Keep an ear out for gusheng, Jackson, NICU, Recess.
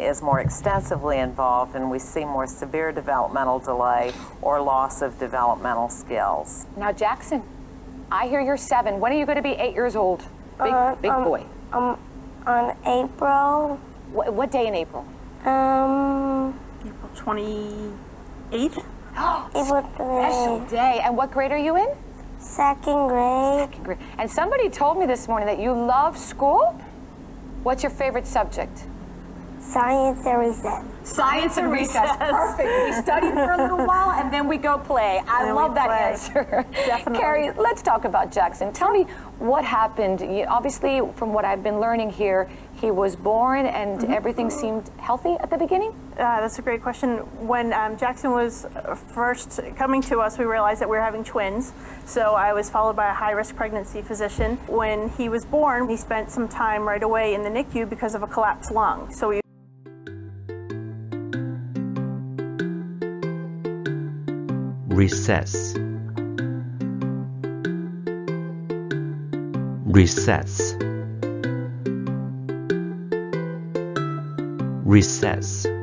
is more extensively involved and we see more severe developmental delay or loss of developmental skills. Now, Jackson, I hear you're 7. When are you going to be 8 years old? Big boy. On April. What day in April? April 28th. Oh, special day. And what grade are you in? Second grade. Second grade. And somebody told me this morning that you love school. What's your favorite subject? Science and recess. Science and recess. Perfect. We studied for a little while and then we go play. I love that answer. Definitely. Carrie, let's talk about Jackson. Tell me what happened. Obviously, from what I've been learning here, he was born and everything seemed healthy at the beginning? That's a great question. When Jackson was first coming to us, we realized that we were having twins. So I was followed by a high-risk pregnancy physician. When he was born, he spent some time right away in the NICU because of a collapsed lung. So we Recess. Recess. Recess.